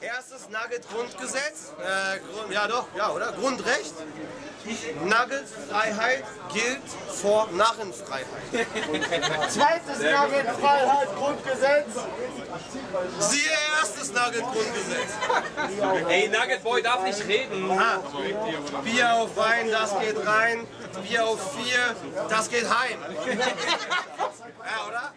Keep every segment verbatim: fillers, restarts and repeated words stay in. Erstes Nugget-Grundgesetz, äh, Grund, ja doch, ja oder? Grundrecht. Nugget-Freiheit gilt vor Narrenfreiheit. Zweites Nugget-Freiheit-Grundgesetz. Siehe erstes Nugget-Grundgesetz. Ey, Nugget-Boy darf nicht reden. Ah, Bier auf Wein, das geht rein. Bier auf vier, das geht heim. Ja, oder?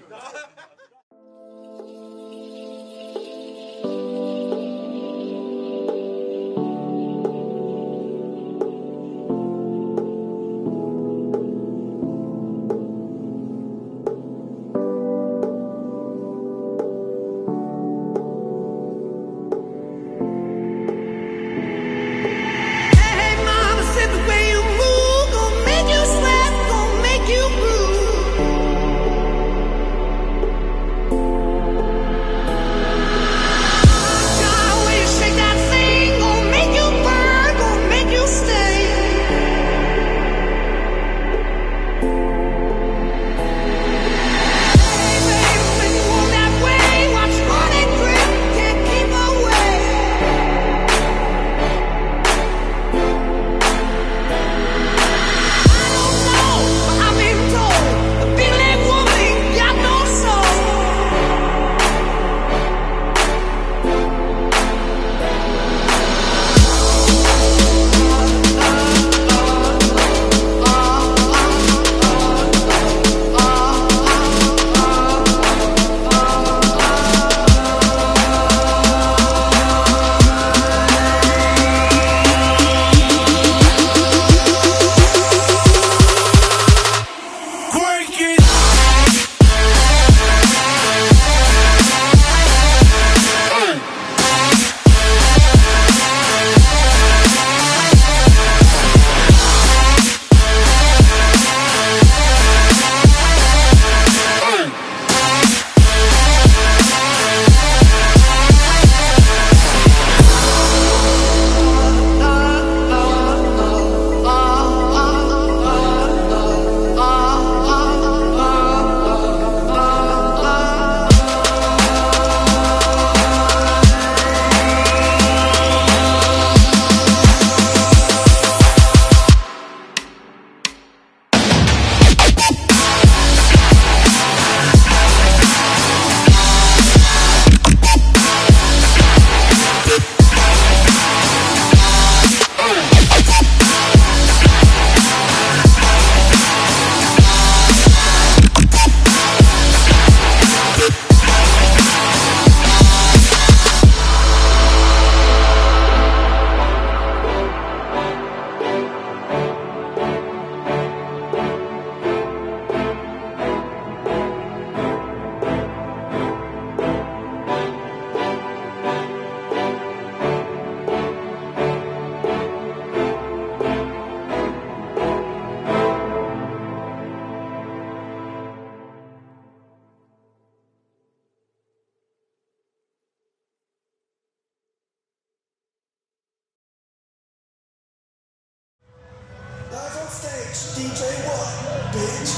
D J WHAT, bitch.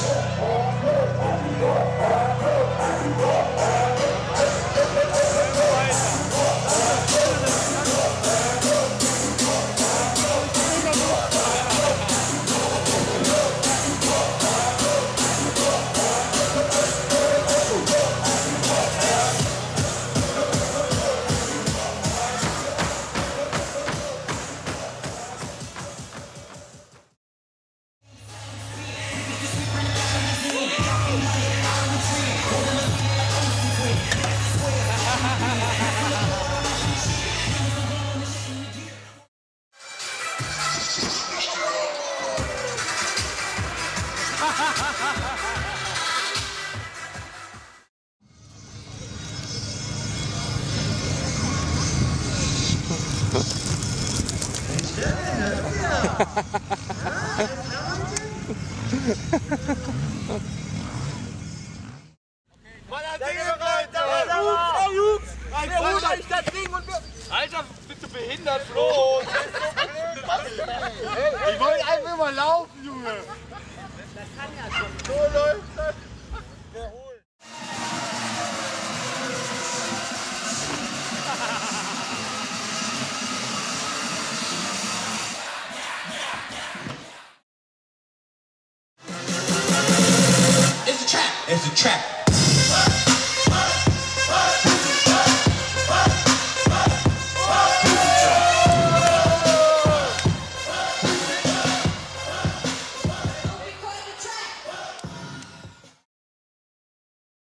Mann, das Ding ist bereit! Da Jungs! Wir holen euch das Ding und wir... Alter, bitte behindert, Flo! Ich wollte einfach mal laufen, Junge! Das kann ja schon! So läuft das! Wir holen! is the trap.